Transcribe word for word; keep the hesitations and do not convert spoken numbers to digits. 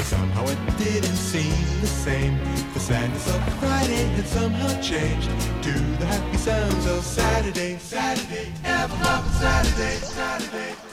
but somehow it didn't seem the same. The sadness of Friday had somehow changed to the happy sounds of Saturday. Saturday, ever loving Saturday, Saturday.